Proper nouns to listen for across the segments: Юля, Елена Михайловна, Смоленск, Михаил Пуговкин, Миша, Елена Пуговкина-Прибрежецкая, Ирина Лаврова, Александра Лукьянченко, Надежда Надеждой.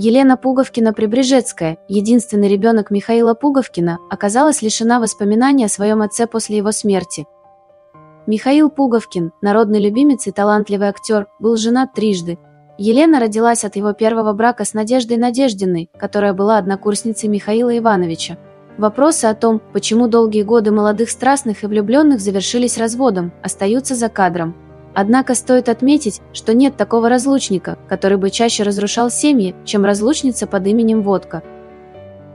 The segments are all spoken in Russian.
Елена Пуговкина-Прибрежецкая, единственный ребенок Михаила Пуговкина, оказалась лишена воспоминаний о своем отце после его смерти. Михаил Пуговкин, народный любимец и талантливый актер, был женат трижды. Елена родилась от его первого брака с Надеждой Надеждиной, которая была однокурсницей Михаила Ивановича. Вопросы о том, почему долгие годы молодых страстных и влюбленных завершились разводом, остаются за кадром. Однако стоит отметить, что нет такого разлучника, который бы чаще разрушал семьи, чем разлучница под именем Водка.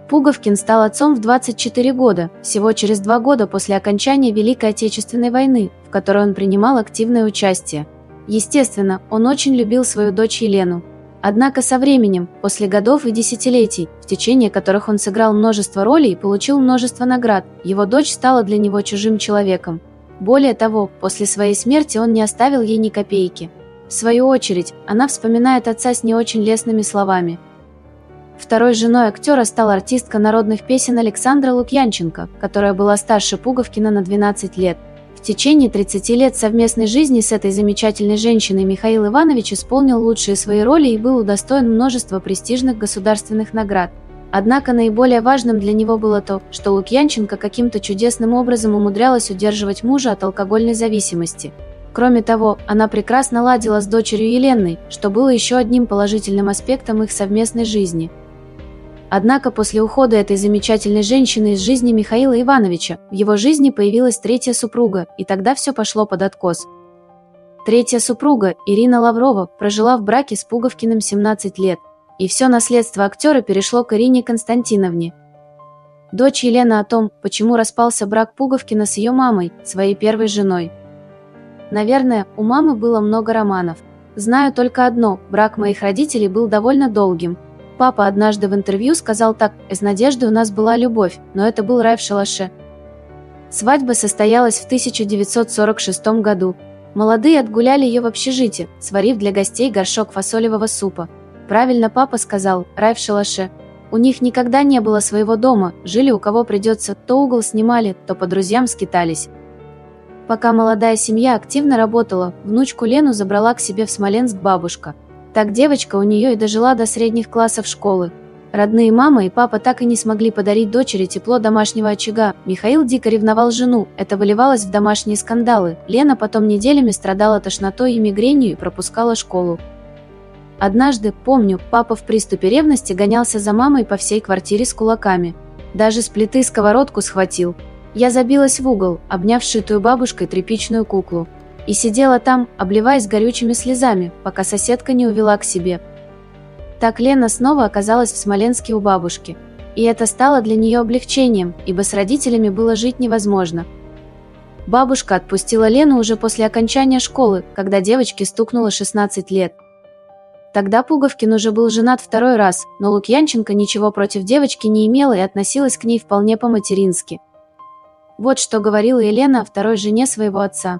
Пуговкин стал отцом в 24 года, всего через 2 года после окончания Великой Отечественной войны, в которой он принимал активное участие. Естественно, он очень любил свою дочь Елену. Однако со временем, после годов и десятилетий, в течение которых он сыграл множество ролей и получил множество наград, его дочь стала для него чужим человеком. Более того, после своей смерти он не оставил ей ни копейки. В свою очередь, она вспоминает отца с не очень лестными словами. Второй женой актера стала артистка народных песен Александра Лукьянченко, которая была старше Пуговкина на 12 лет. В течение 30 лет совместной жизни с этой замечательной женщиной Михаил Иванович исполнил лучшие свои роли и был удостоен множества престижных государственных наград. Однако наиболее важным для него было то, что Лукьянченко каким-то чудесным образом умудрялась удерживать мужа от алкогольной зависимости. Кроме того, она прекрасно ладила с дочерью Еленой, что было еще одним положительным аспектом их совместной жизни. Однако после ухода этой замечательной женщины из жизни Михаила Ивановича, в его жизни появилась третья супруга, и тогда все пошло под откос. Третья супруга, Ирина Лаврова, прожила в браке с Пуговкиным 17 лет, и все наследство актера перешло к Ирине Константиновне. Дочь Елена о том, почему распался брак Пуговкина с ее мамой, своей первой женой. Наверное, у мамы было много романов. Знаю только одно, брак моих родителей был довольно долгим. Папа однажды в интервью сказал так: «С Надеждой у нас была любовь, но это был рай в шалаше». Свадьба состоялась в 1946 году. Молодые отгуляли ее в общежитии, сварив для гостей горшок фасолевого супа. Правильно папа сказал, рай в шалаше. У них никогда не было своего дома, жили у кого придется, то угол снимали, то по друзьям скитались. Пока молодая семья активно работала, внучку Лену забрала к себе в Смоленск бабушка. Так девочка у нее и дожила до средних классов школы. Родные мама и папа так и не смогли подарить дочери тепло домашнего очага. Михаил дико ревновал жену, это выливалось в домашние скандалы. Лена потом неделями страдала тошнотой и мигренью и пропускала школу. Однажды, помню, папа в приступе ревности гонялся за мамой по всей квартире с кулаками. Даже с плиты сковородку схватил. Я забилась в угол, обняв шитую бабушкой тряпичную куклу. И сидела там, обливаясь горючими слезами, пока соседка не увела к себе. Так Лена снова оказалась в Смоленске у бабушки. И это стало для нее облегчением, ибо с родителями было жить невозможно. Бабушка отпустила Лену уже после окончания школы, когда девочке стукнуло 16 лет. Тогда Пуговкин уже был женат второй раз, но Лукьянченко ничего против девочки не имела и относилась к ней вполне по-матерински. Вот что говорила Елена о второй жене своего отца.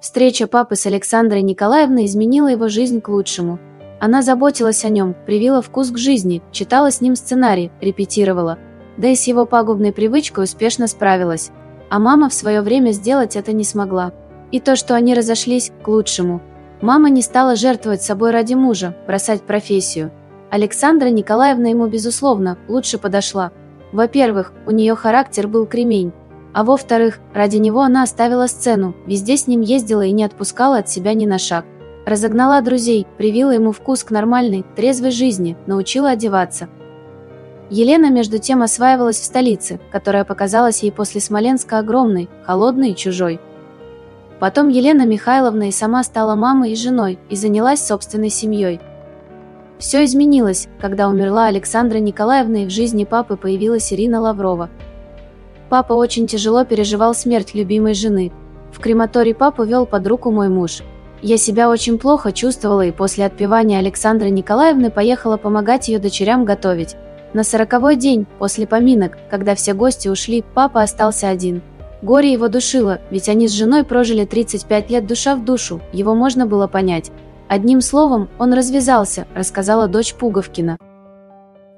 Встреча папы с Александрой Николаевной изменила его жизнь к лучшему. Она заботилась о нем, привила вкус к жизни, читала с ним сценарий, репетировала. Да и с его пагубной привычкой успешно справилась. А мама в свое время сделать это не смогла. И то, что они разошлись, к лучшему. Мама не стала жертвовать собой ради мужа, бросать профессию. Александра Николаевна ему, безусловно, лучше подошла. Во-первых, у нее характер был кремень. А во-вторых, ради него она оставила сцену, везде с ним ездила и не отпускала от себя ни на шаг. Разогнала друзей, привила ему вкус к нормальной, трезвой жизни, научила одеваться. Елена между тем осваивалась в столице, которая показалась ей после Смоленска огромной, холодной и чужой. Потом Елена Михайловна и сама стала мамой и женой, и занялась собственной семьей. Все изменилось, когда умерла Александра Николаевна и в жизни папы появилась Ирина Лаврова. Папа очень тяжело переживал смерть любимой жены. В крематорий папу вел под руку мой муж. Я себя очень плохо чувствовала и после отпевания Александры Николаевны поехала помогать ее дочерям готовить. На 40-й день, после поминок, когда все гости ушли, папа остался один. Горе его душило, ведь они с женой прожили 35 лет душа в душу, его можно было понять. Одним словом, он развязался, рассказала дочь Пуговкина.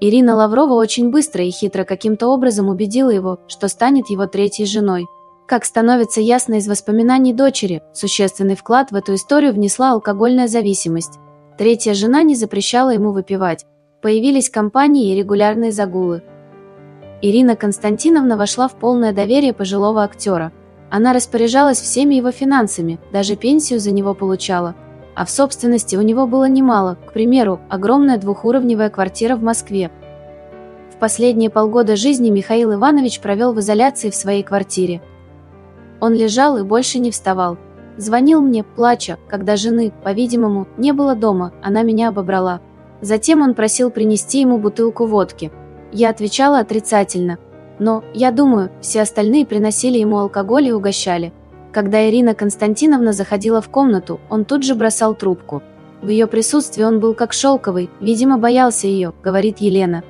Ирина Лаврова очень быстро и хитро каким-то образом убедила его, что станет его третьей женой. Как становится ясно из воспоминаний дочери, существенный вклад в эту историю внесла алкогольная зависимость. Третья жена не запрещала ему выпивать. появились компании и регулярные загулы. Ирина Константиновна вошла в полное доверие пожилого актера. Она распоряжалась всеми его финансами, даже пенсию за него получала. А в собственности у него было немало, к примеру, огромная двухуровневая квартира в Москве. В последние полгода жизни Михаил Иванович провел в изоляции в своей квартире. Он лежал и больше не вставал. Звонил мне, плача, когда жены, по-видимому, не было дома, она меня обобрала. Затем он просил принести ему бутылку водки. Я отвечала отрицательно. Но, я думаю, все остальные приносили ему алкоголь и угощали. Когда Ирина Константиновна заходила в комнату, он тут же бросал трубку. В ее присутствии он был как шелковый, видимо, боялся ее, говорит Елена.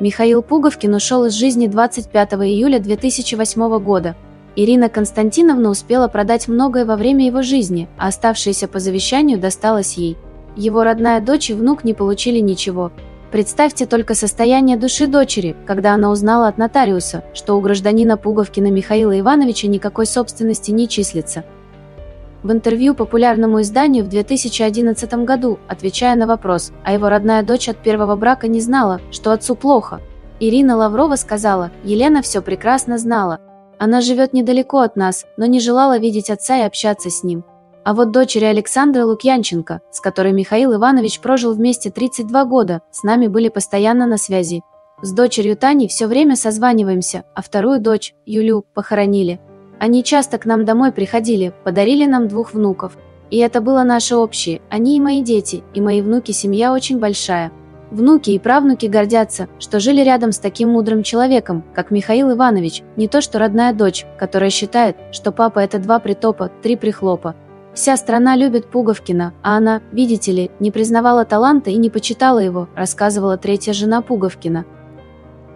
Михаил Пуговкин ушел из жизни 25 июля 2008 года. Ирина Константиновна успела продать многое во время его жизни, а оставшееся по завещанию досталось ей. Его родная дочь и внук не получили ничего. Представьте только состояние души дочери, когда она узнала от нотариуса, что у гражданина Пуговкина Михаила Ивановича никакой собственности не числится. В интервью популярному изданию в 2011 году, отвечая на вопрос, а его родная дочь от первого брака не знала, что отцу плохо, Ирина Лаврова сказала: «Елена все прекрасно знала. Она живет недалеко от нас, но не желала видеть отца и общаться с ним». А вот дочери Александры Лукьянченко, с которой Михаил Иванович прожил вместе 32 года, с нами были постоянно на связи. С дочерью Таней все время созваниваемся, а вторую дочь, Юлю, похоронили. Они часто к нам домой приходили, подарили нам двух внуков. И это было наше общее, они и мои дети, и мои внуки, семья очень большая. Внуки и правнуки гордятся, что жили рядом с таким мудрым человеком, как Михаил Иванович, не то что родная дочь, которая считает, что папа – это два притопа, три прихлопа. Вся страна любит Пуговкина, а она, видите ли, не признавала таланта и не почитала его, рассказывала третья жена Пуговкина.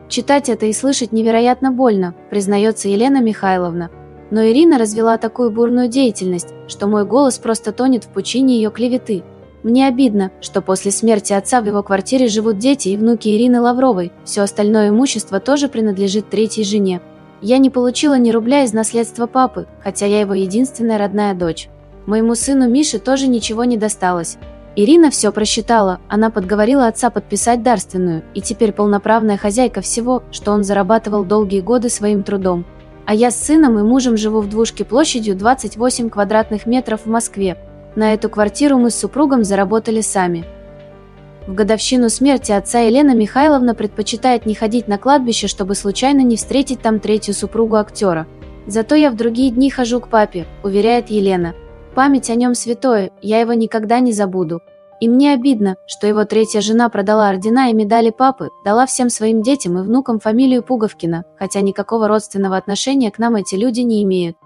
Читать это и слышать невероятно больно, признается Елена Михайловна. Но Ирина развела такую бурную деятельность, что мой голос просто тонет в пучине ее клеветы. Мне обидно, что после смерти отца в его квартире живут дети и внуки Ирины Лавровой, все остальное имущество тоже принадлежит третьей жене. Я не получила ни рубля из наследства папы, хотя я его единственная родная дочь. Моему сыну Мише тоже ничего не досталось. Ирина все просчитала, она подговорила отца подписать дарственную, и теперь полноправная хозяйка всего, что он зарабатывал долгие годы своим трудом. А я с сыном и мужем живу в двушке площадью 28 квадратных метров в Москве. На эту квартиру мы с супругом заработали сами. В годовщину смерти отца Елена Михайловна предпочитает не ходить на кладбище, чтобы случайно не встретить там третью супругу актера. «Зато я в другие дни хожу к папе», – уверяет Елена. Память о нем святое, я его никогда не забуду. И мне обидно, что его третья жена продала ордена и медали папы, дала всем своим детям и внукам фамилию Пуговкина, хотя никакого родственного отношения к нам эти люди не имеют.